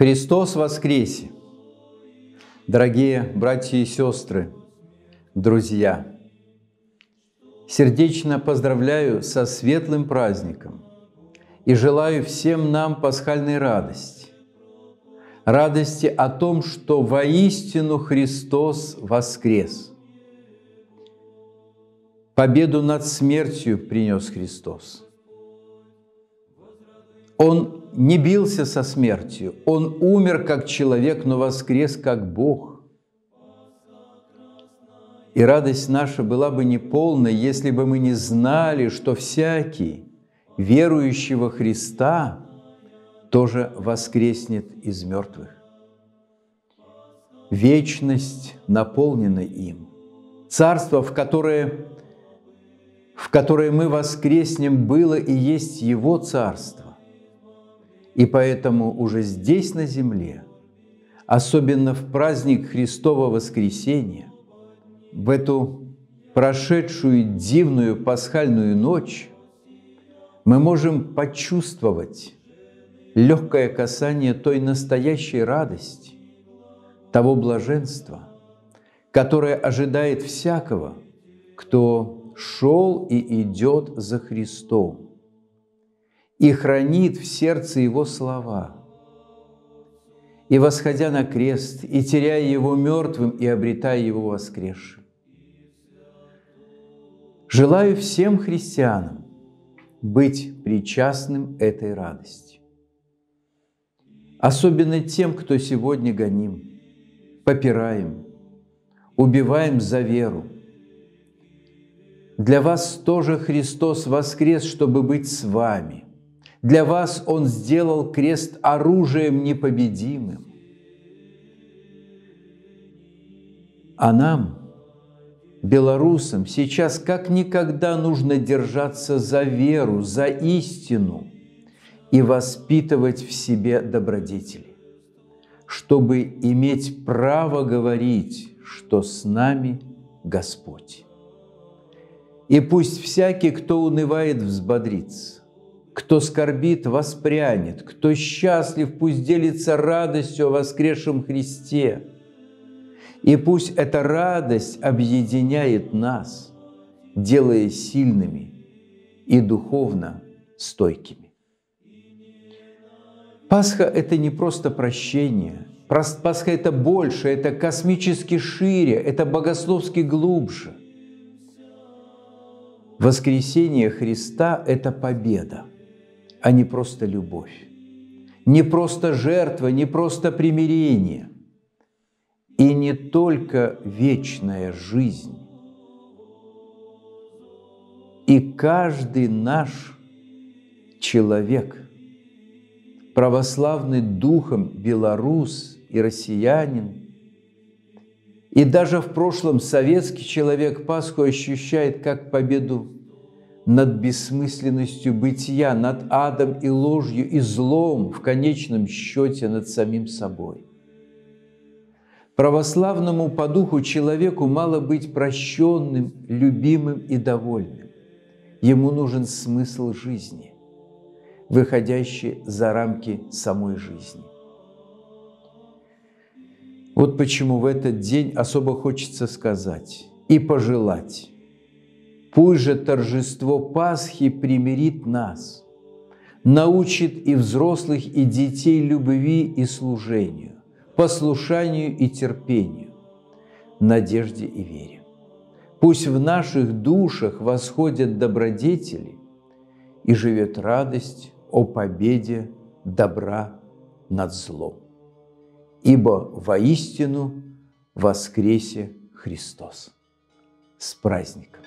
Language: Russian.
Христос воскресе! Дорогие братья и сестры, друзья! Сердечно поздравляю со светлым праздником и желаю всем нам пасхальной радости. Радости о том, что воистину Христос воскрес. Победу над смертью принес Христос. Он не бился со смертью, Он умер как человек, но воскрес как Бог. И радость наша была бы неполной, если бы мы не знали, что всякий, верующий во Христа, тоже воскреснет из мертвых. Вечность наполнена им. Царство, в которое мы воскреснем, было и есть Его Царство. И поэтому уже здесь, на земле, особенно в праздник Христова Воскресения, в эту прошедшую дивную пасхальную ночь, мы можем почувствовать легкое касание той настоящей радости, того блаженства, которое ожидает всякого, кто шел и идет за Христом и хранит в сердце Его слова. И, восходя на крест, и теряя Его мертвым, и обретая Его воскресшим. Желаю всем христианам быть причастным этой радости. Особенно тем, кто сегодня гоним, попираем, убиваем за веру. Для вас тоже Христос воскрес, чтобы быть с вами. Для вас Он сделал крест оружием непобедимым. А нам, белорусам, сейчас как никогда нужно держаться за веру, за истину, и воспитывать в себе добродетели, чтобы иметь право говорить, что с нами Господь. И пусть всякий, кто унывает, взбодрится, кто скорбит, воспрянет, кто счастлив, пусть делится радостью о воскресшем Христе. И пусть эта радость объединяет нас, делая сильными и духовно стойкими. Пасха – это не просто прощение. Пасха – это больше, это космически шире, это богословски глубже. Воскресение Христа – это победа, а не просто любовь, не просто жертва, не просто примирение. И не только вечная жизнь. И каждый наш человек, православный духом белорус и россиянин, и даже в прошлом советский человек Пасху ощущает как победу над бессмысленностью бытия, над адом и ложью, и злом, в конечном счете, над самим собой. Православному по духу человеку мало быть прощенным, любимым и довольным. Ему нужен смысл жизни, выходящий за рамки самой жизни. Вот почему в этот день особо хочется сказать и пожелать: пусть же торжество Пасхи примирит нас, научит и взрослых, и детей любви и служению, послушанию и терпению, надежде и вере. Пусть в наших душах восходят добродетели и живет радость о победе добра над злом, ибо воистину воскресе Христос. С праздником!